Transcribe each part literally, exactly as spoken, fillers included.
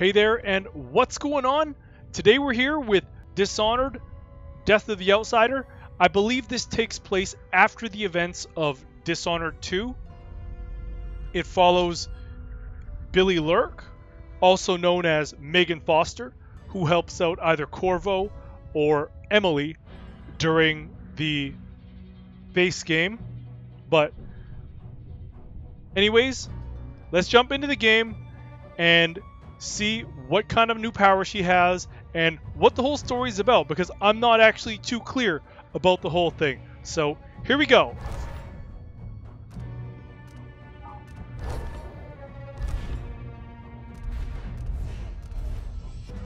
Hey there, and what's going on? Today we're here with Dishonored, Death of the Outsider. I believe this takes place after the events of Dishonored two. It follows Billie Lurk, also known as Megan Foster, who helps out either Corvo or Emily during the base game. But anyways, let's jump into the game and see what kind of new power she has and what the whole story is about, because I'm not actually too clear about the whole thing. So here we go.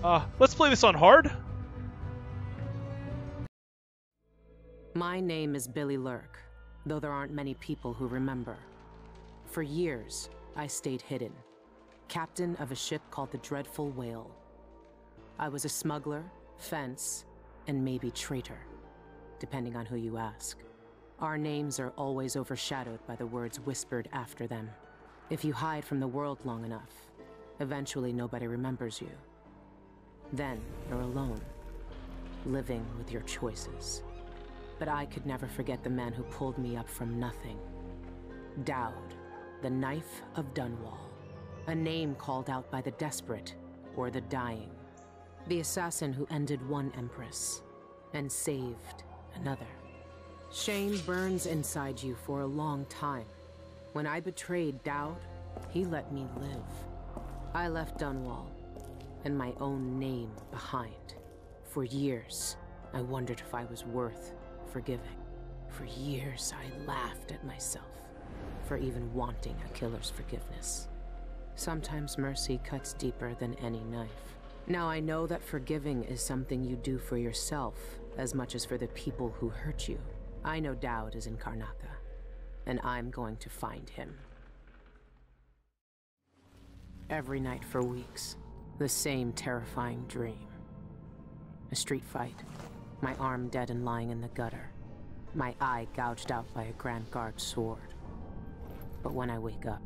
Uh, let's play this on hard. My name is Billie Lurk, though there aren't many people who remember. For years, I stayed hidden. Captain of a ship called the Dreadful Whale. I was a smuggler, fence, and maybe traitor, depending on who you ask. Our names are always overshadowed by the words whispered after them. If you hide from the world long enough, eventually nobody remembers you. Then you're alone, living with your choices. But I could never forget the man who pulled me up from nothing. Daud, the Knife of Dunwall. A name called out by the desperate or the dying. The assassin who ended one empress and saved another. Shame burns inside you for a long time. When I betrayed Daud, he let me live. I left Dunwall and my own name behind. For years, I wondered if I was worth forgiving. For years, I laughed at myself for even wanting a killer's forgiveness. Sometimes mercy cuts deeper than any knife. Now I know that forgiving is something you do for yourself as much as for the people who hurt you. I know Daud is in Karnaca, and I'm going to find him. Every night for weeks, the same terrifying dream. A street fight, my arm dead and lying in the gutter, my eye gouged out by a Grand Guard sword. But when I wake up,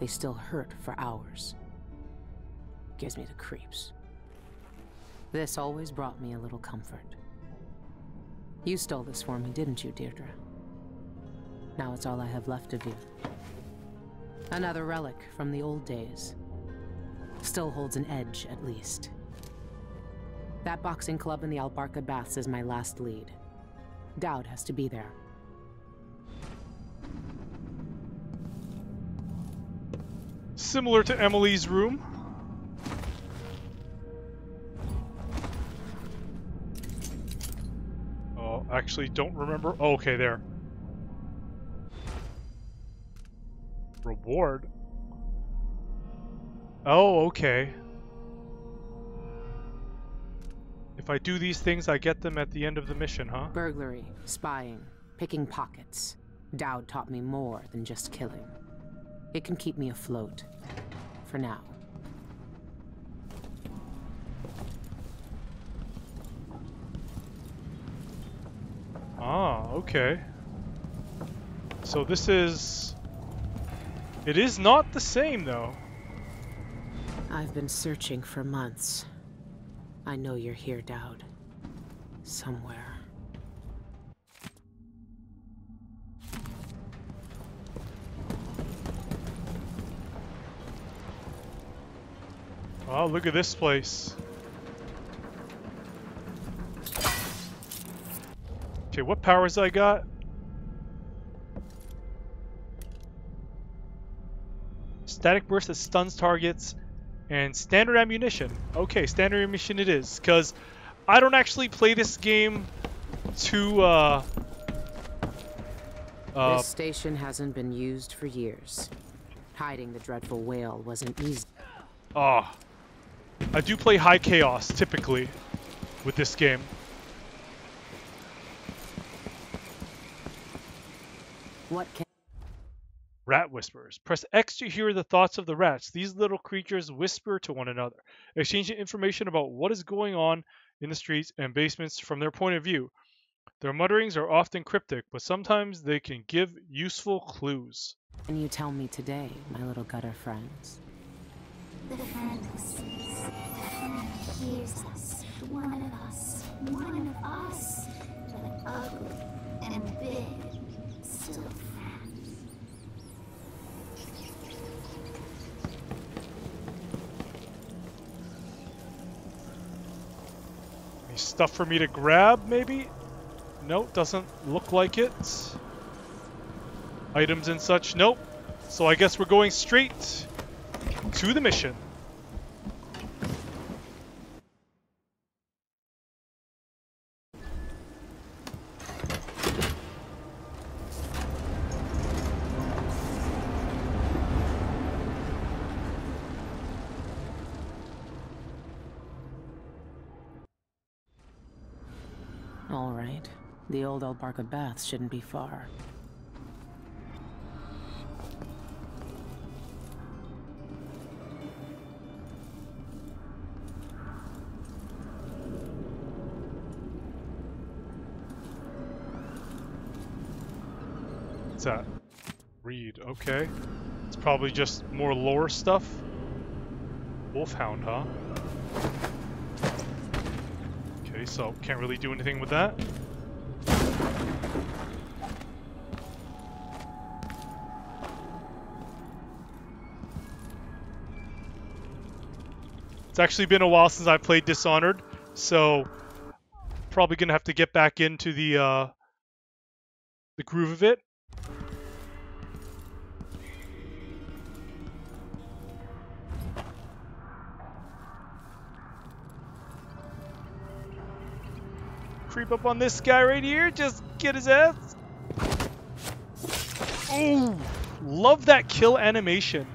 they still hurt for hours. Gives me the creeps. This always brought me a little comfort. You stole this for me, didn't you, Deirdre? Now it's all I have left of you. Another relic from the old days. Still holds an edge, at least. That boxing club in the Albarca Baths is my last lead. Daud has to be there. Similar to Emily's room. Oh, actually don't remember. Oh, okay, there. Reward? Oh, okay. If I do these things, I get them at the end of the mission, huh? Burglary, spying, picking pockets. Daud taught me more than just killing. It can keep me afloat, for now. Ah, okay. So this is... It is not the same, though. I've been searching for months. I know you're here, Daud. Somewhere. Oh, look at this place. Okay, what powers I got? Static burst that stuns targets and standard ammunition. Okay, standard ammunition it is, because I don't actually play this game to uh, uh This station hasn't been used for years. Hiding the Dreadful Whale wasn't easy. Ah. Oh. I do play high chaos, typically, with this game. What can Rat whispers. Press X to hear the thoughts of the rats. These little creatures whisper to one another, exchanging information about what is going on in the streets and basements from their point of view. Their mutterings are often cryptic, but sometimes they can give useful clues. Can you tell me today, my little gutter friends? The furnace. The furnace hears us. One of us. One of us. But ugly and big. Still friends. Any stuff for me to grab, maybe? Nope, doesn't look like it. Items and such, nope. So I guess we're going straight to the mission. All right. The old Albarca Baths shouldn't be far. That read, okay, it's probably just more lore stuff. Wolfhound, huh? Okay, so can't really do anything with that. It's actually been a while since I played Dishonored, so probably gonna have to get back into the uh, the groove of it. Creep up on this guy right here, just get his ass. Oh, love that kill animation.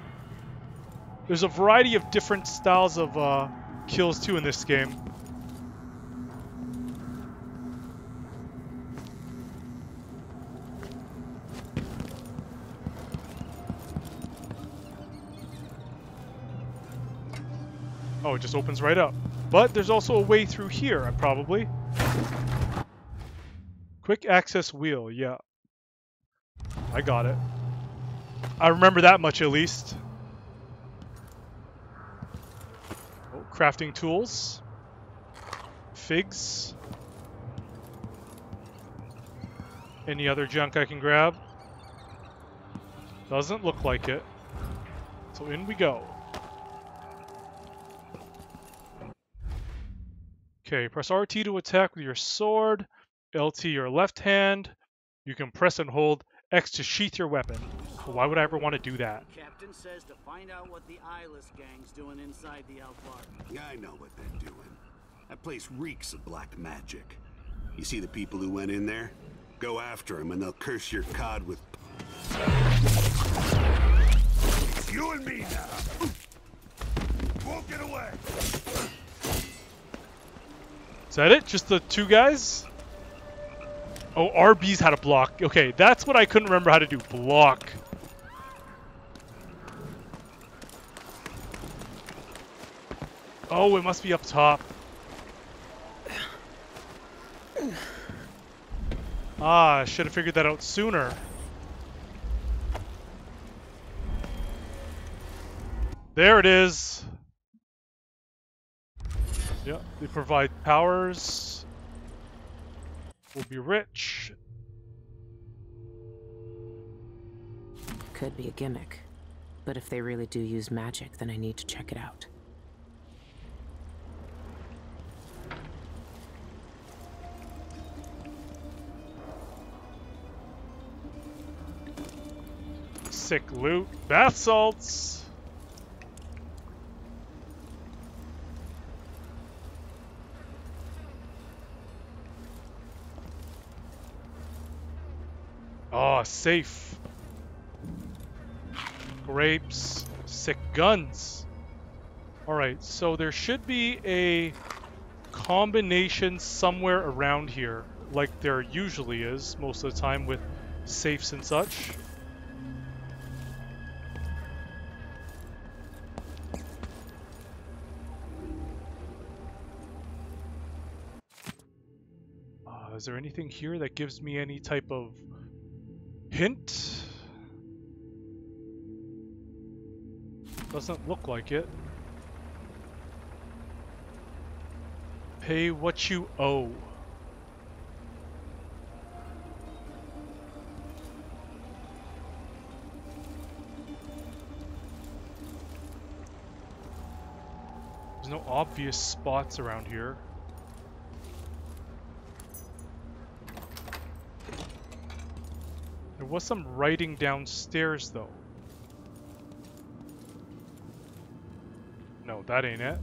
There's a variety of different styles of uh, kills too in this game. Oh, it just opens right up. But there's also a way through here, probably. Quick access wheel, yeah. I got it. I remember that much at least. Oh, crafting tools. Figs. Any other junk I can grab? Doesn't look like it. So in we go. Okay, press R T to attack with your sword. L T your left hand. You can press and hold X to sheath your weapon. Why would I ever want to do that? Captain says to find out what the eyeless gang's doing inside the Albarca. Yeah, I know what they're doing. That place reeks of black magic. You see the people who went in there? Go after them and they'll curse your cod with... It's you and me now. Won't get away. Is that it? Just the two guys? Oh, R B's how to block. Okay, that's what I couldn't remember how to do. Block. Oh, it must be up top. Ah, I should have figured that out sooner. There it is. Yeah, they provide powers. We'll be rich. Could be a gimmick, but if they really do use magic, then I need to check it out. Sick loot. Bath salts! Oh, safe. Grapes. Sick guns. Alright, so there should be a combination somewhere around here, like there usually is most of the time with safes and such. Uh, is there anything here that gives me any type of hint? Doesn't look like it. Pay what you owe. There's no obvious spots around here. There was some writing downstairs, though. No, that ain't it.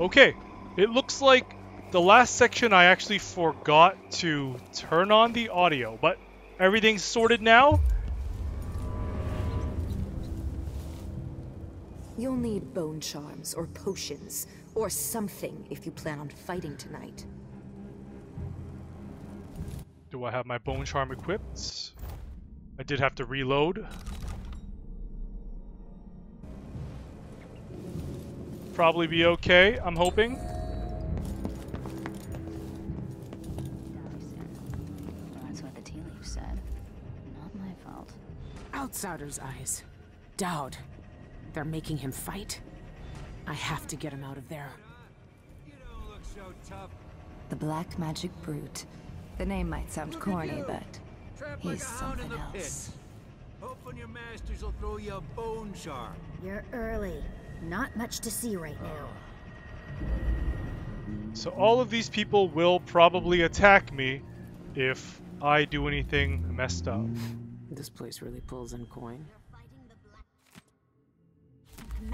Okay, it looks like the last section I actually forgot to turn on the audio, but everything's sorted now. You'll need bone charms or potions or something if you plan on fighting tonight. Do I have my bone charm equipped? I did have to reload. Probably be okay, I'm hoping. That's what the tea leaf said. Not my fault. Outsider's eyes. Daud. They're making him fight. I have to get him out of there. You don't look so tough. The black magic brute. The name might sound corny, but he's something else. Hoping your masters will throw you a bone charm. You're early. Not much to see right now. So all of these people will probably attack me if I do anything messed up. This place really pulls in coin.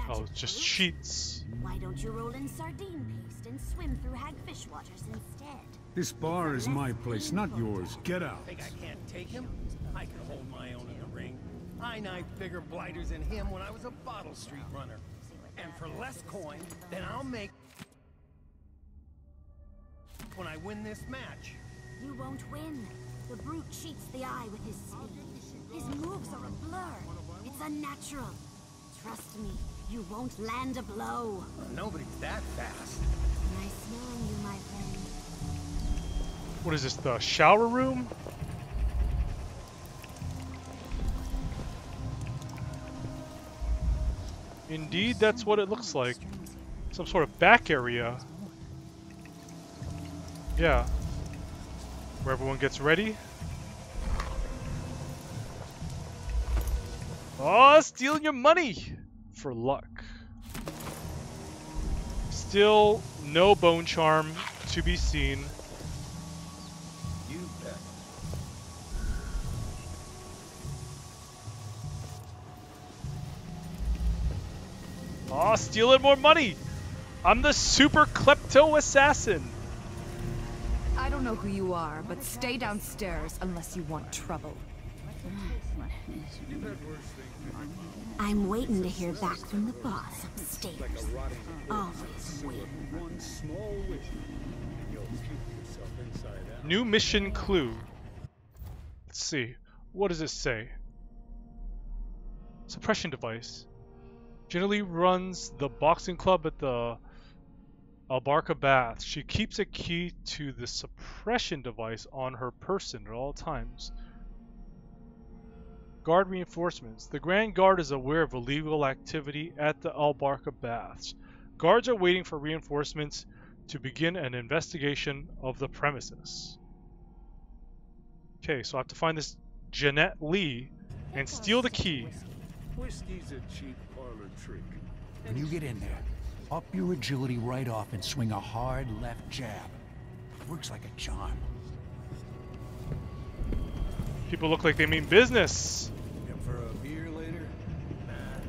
Oh, it's just sheets. Why don't you roll in sardine paste and swim through hagfish waters instead? This bar is my place, not yours. Get out. Think I can't take him? I can hold my own in the ring. I knifed bigger blighters than him when I was a Bottle Street runner. And for less coin than I'll make when I win this match. You won't win. The brute cheats the eye with his speed. His moves are a blur. It's unnatural. Trust me, you won't land a blow. Nobody's that fast. Nice knowing you, my friend. What is this, the shower room? Indeed, that's what it looks like. Some sort of back area. Yeah. Where everyone gets ready. Oh, stealing your money! For luck. Still no bone charm to be seen. Aw, oh, stealing more money! I'm the super klepto assassin! I don't know who you are, but stay downstairs unless you want trouble. I'm waiting to hear back from the boss upstairs. Always waiting. New mission clue. Let's see. What does it say? Suppression device. Generally runs the boxing club at the Albarca Baths. She keeps a key to the suppression device on her person at all times. Guard reinforcements. The Grand Guard is aware of illegal activity at the Albarca Baths. Guards are waiting for reinforcements to begin an investigation of the premises. Okay, so I have to find this Jeanette Lee and steal the key. Whiskey's a cheap parlor trick. When you get in there, up your agility right off and swing a hard left jab. It works like a charm. People look like they mean business. And for a beer later? Nah.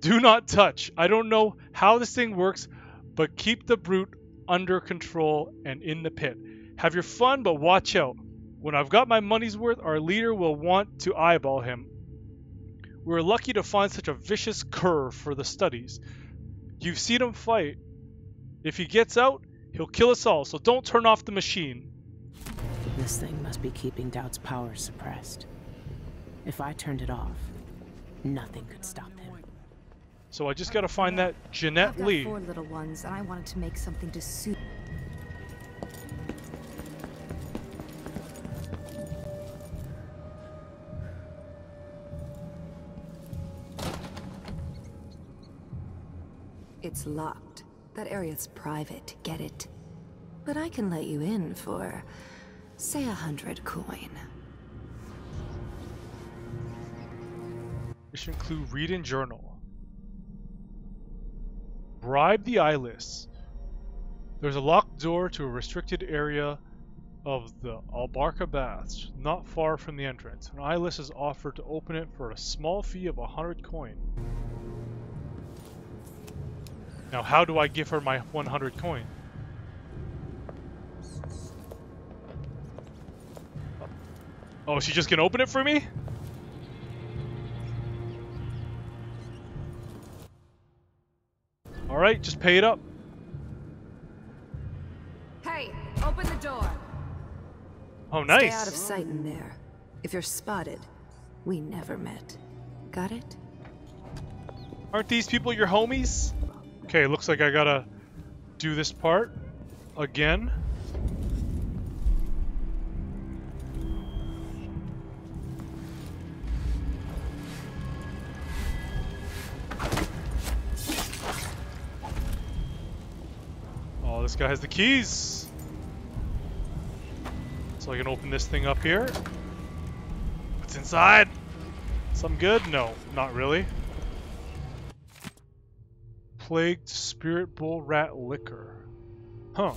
Do not touch. I don't know how this thing works, but keep the brute under control and in the pit. Have your fun, but watch out. When I've got my money's worth, our leader will want to eyeball him. We were lucky to find such a vicious cur for the studies. You've seen him fight. If he gets out, he'll kill us all, so don't turn off the machine. This thing must be keeping Daud's powers suppressed. If I turned it off, nothing could stop him. So I just gotta find that Jeanette I've got Lee. Four little ones, and I wanted to make something to suit. It's locked. That area's private. Get it? But I can let you in for, say, a hundred coin. It should include read and journal. Bribe the eyeless. There's a locked door to a restricted area of the Albarca Baths, not far from the entrance. An eyeless is offered to open it for a small fee of a hundred coin. Now, how do I give her my one hundred coin? Oh, she just can open it for me? All right, just pay it up. Hey, open the door. Oh, nice. Stay out of sight in there. If you're spotted, we never met. Got it? Aren't these people your homies? Okay, looks like I gotta do this part again. This guy has the keys, so I can open this thing up here. What's inside? Something good? No, not really. Plagued spirit bull rat liquor. Huh.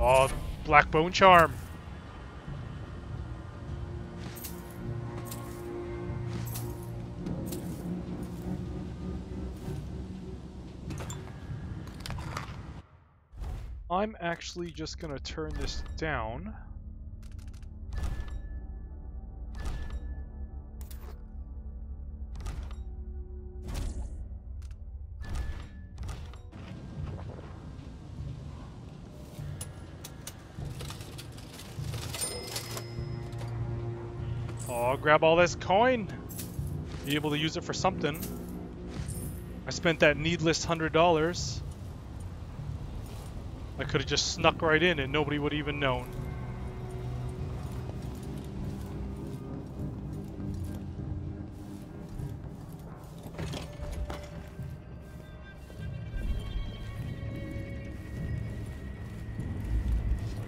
Oh, black bone charm. I'm actually just gonna turn this down. Oh, I'll grab all this coin. Be able to use it for something. I spent that needless hundred dollars. I could have just snuck right in and nobody would have even known.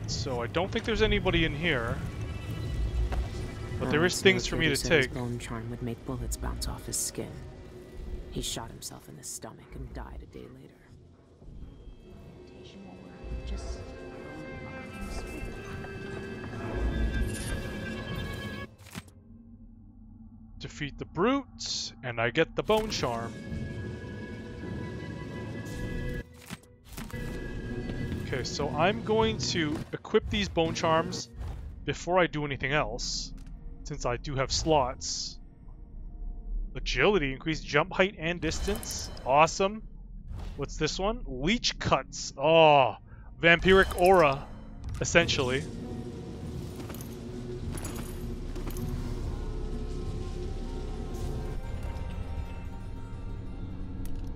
So I don't think there's anybody in here, but there is things for me to take. His bone charm would make bullets bounce off his skin. He shot himself in the stomach and died a day later. Defeat the brutes, and I get the bone charm. Okay, so I'm going to equip these bone charms before I do anything else, since I do have slots. Agility, increase jump height and distance. Awesome. What's this one? Leech cuts. Oh, vampiric aura, essentially.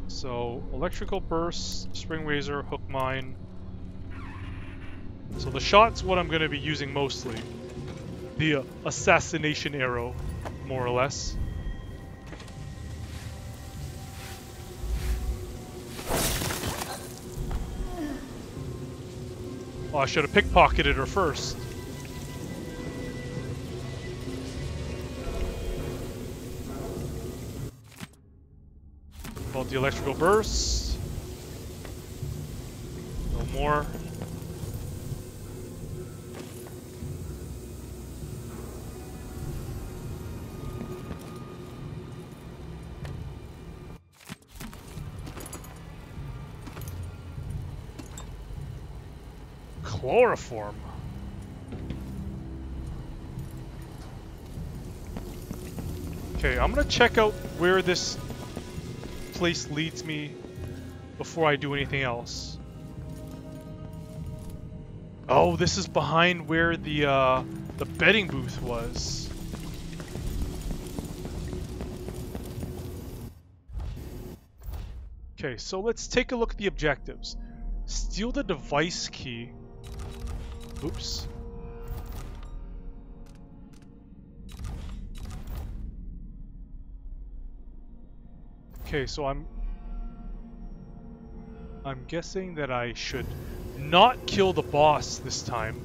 So, electrical burst, spring razor, hook mine. So the shot's what I'm going to be using mostly. The uh, assassination arrow, more or less. Oh, I should have pickpocketed her first. About the electrical bursts. No more. Chloroform. Okay, I'm gonna check out where this place leads me before I do anything else. Oh, this is behind where the uh, the betting booth was. Okay, so let's take a look at the objectives. Steal the device key. Oops. Okay, so I'm... I'm guessing that I should not kill the boss this time.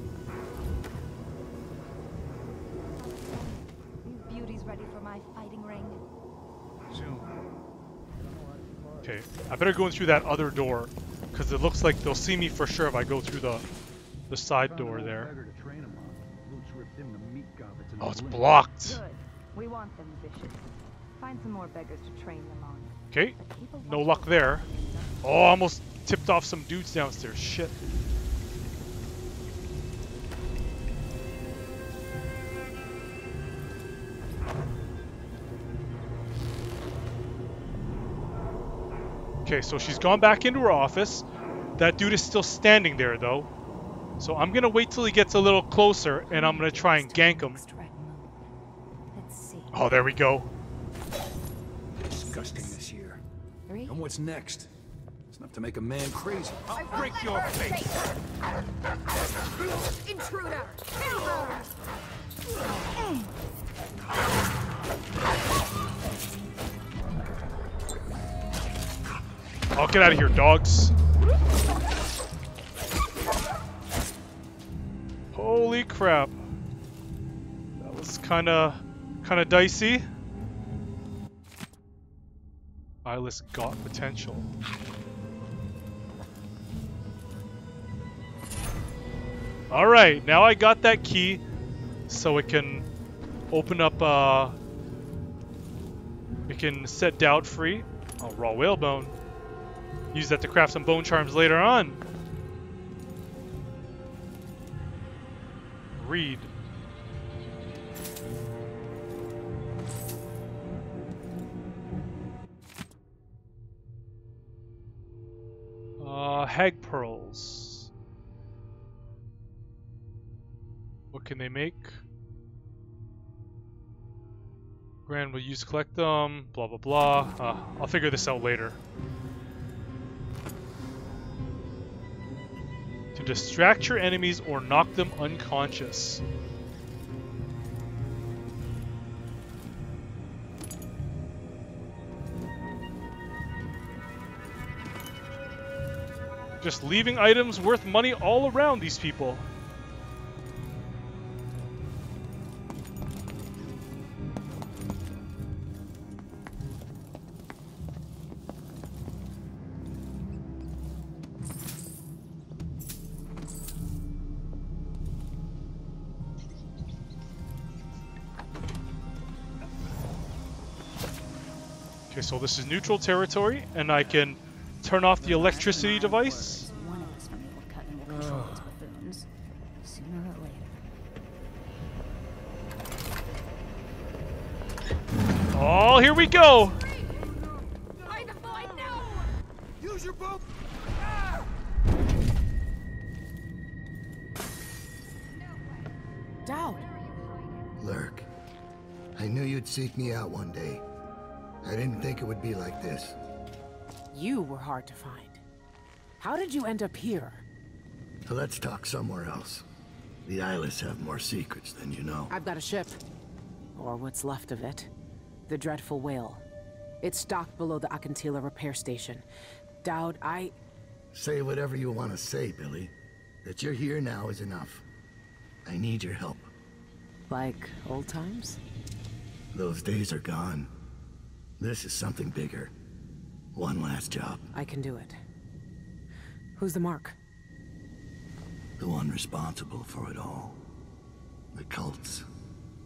These beauties ready for my fighting ring. Okay, I better go in through that other door, because it looks like they'll see me for sure if I go through the... the side door there. Oh, it's blocked. We want them vicious. Find some more beggars to train them on. Okay, no luck there. Oh, I almost tipped off some dudes downstairs. Shit. Okay, so she's gone back into her office. That dude is still standing there though. So I'm gonna wait till he gets a little closer, and I'm gonna try and gank him. Oh, there we go. Disgusting this year. And what's next? It's enough to make a man crazy. I'll break your face. Intruder. Kill her. Oh, get out of here, dogs. Holy crap. That was kind of kind of dicey. Eyeless got potential. All right, now I got that key so it can open up uh it can set Daud free. Oh, raw whale bone. Use that to craft some bone charms later on. Read. Uh, hag pearls. What can they make? Grand will use to collect them. Blah blah blah. Uh, I'll figure this out later. Distract your enemies or knock them unconscious. Just leaving items worth money all around these people. So this is neutral territory, and I can turn off the electricity device. Oh, here we go! Daud. Lurk, I knew you'd seek me out one day. I didn't think it would be like this. You were hard to find. How did you end up here? So let's talk somewhere else. The Eyeless have more secrets than you know. I've got a ship. Or what's left of it. The Dreadful Whale. It's docked below the Akintila repair station. Daud, I... Say whatever you want to say, Billy. That you're here now is enough. I need your help. Like old times? Those days are gone. This is something bigger. One last job. I can do it. Who's the mark? The one responsible for it all. The cults.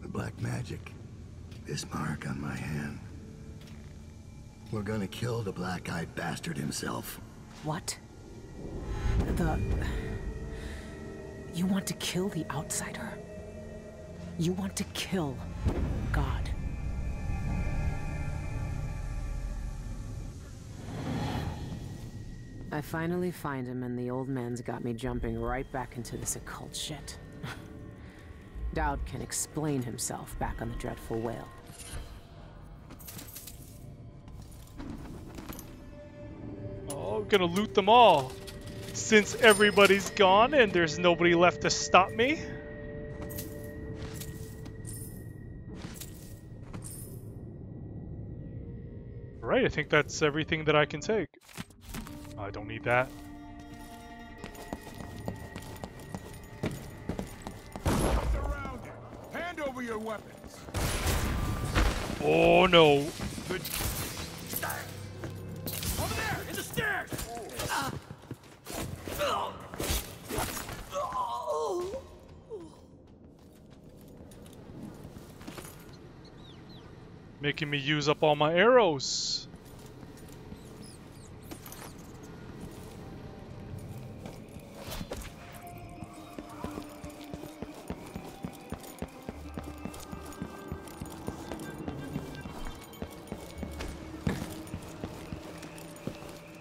The black magic. This mark on my hand. We're gonna kill the black-eyed bastard himself. What? The... You want to kill the Outsider? You want to kill God? I finally find him, and the old man's got me jumping right back into this occult shit. Daud can explain himself back on the Dreadful Whale. Oh, gonna loot them all. Since everybody's gone and there's nobody left to stop me. Alright, I think that's everything that I can take. I don't need that. Surrounded. Hand over your weapons. Oh no. Good. Over there, in the stairs. Ah. Making me use up all my arrows.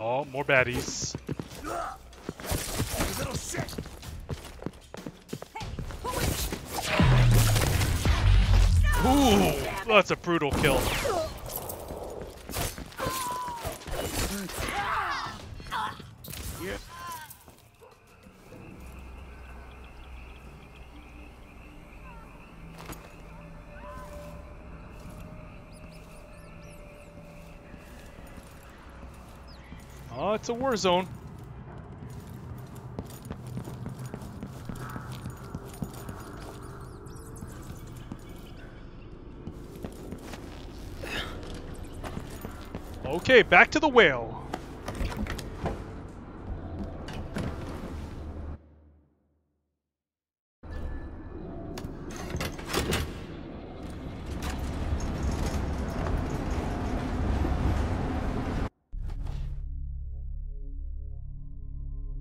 Oh, more baddies. Little shit. Hey, who is it? No! Ooh. That's a brutal kill. Yeah. Oh, it's a war zone. Okay, back to the whale.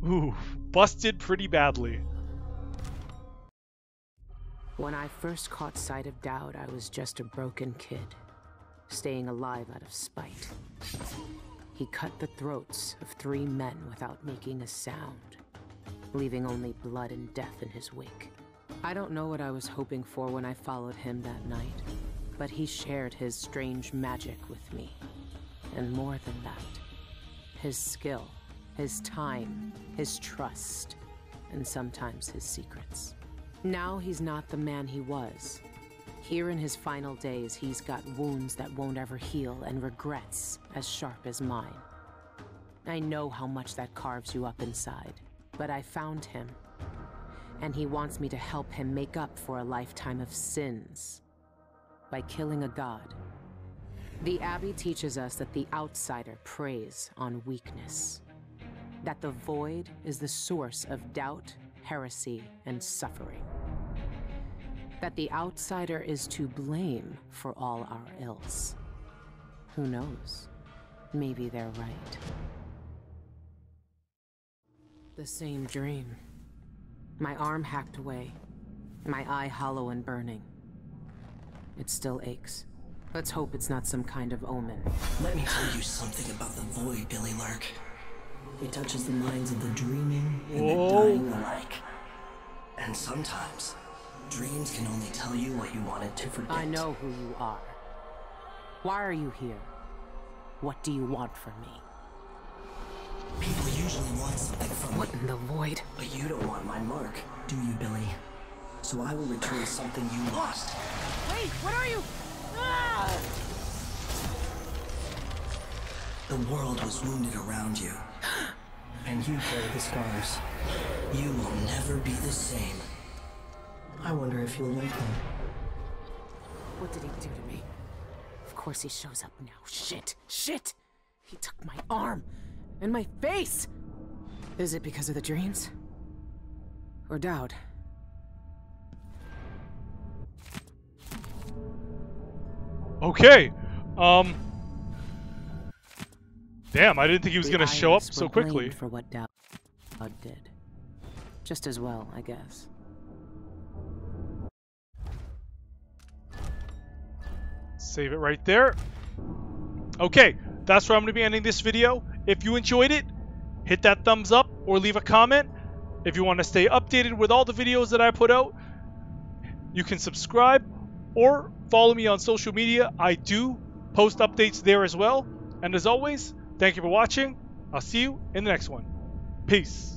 Ooh, busted pretty badly. When I first caught sight of Daud, I was just a broken kid, staying alive out of spite. He cut the throats of three men without making a sound, leaving only blood and death in his wake. I don't know what I was hoping for when I followed him that night, but he shared his strange magic with me. And more than that, his skill, his time, his trust, and sometimes his secrets. Now he's not the man he was. Here in his final days, he's got wounds that won't ever heal and regrets as sharp as mine. I know how much that carves you up inside, but I found him, and he wants me to help him make up for a lifetime of sins by killing a god. The Abbey teaches us that the Outsider preys on weakness, that the void is the source of doubt, heresy, and suffering. That the Outsider is to blame for all our ills. Who knows? Maybe they're right. The same dream. My arm hacked away, my eye hollow and burning. It still aches. Let's hope it's not some kind of omen. Let me tell you something about the void, Billie Lurk. It touches the minds of the dreaming and Whoa. the dying alike. And sometimes, dreams can only tell you what you wanted to forget. I know who you are. Why are you here? What do you want from me? People usually want It's like from what in the void? But you don't want my mark, do you, Billy? So I will return something you lost. Wait, what are you? Ah! The world was wounded around you. And you carry the scars. You will never be the same. I wonder if you'll like him. What did he do to me? Of course he shows up now. Shit! Shit! He took my arm! And my face! Is it because of the dreams? Or Daud? Okay! Um... Damn, I didn't think he was going to show up so quickly. For what Daud did. Just as well, I guess. Save it right there. Okay, that's where I'm going to be ending this video. If you enjoyed it, hit that thumbs up or leave a comment. If you want to stay updated with all the videos that I put out, you can subscribe or follow me on social media. I do post updates there as well. And as always, thank you for watching. I'll see you in the next one. Peace.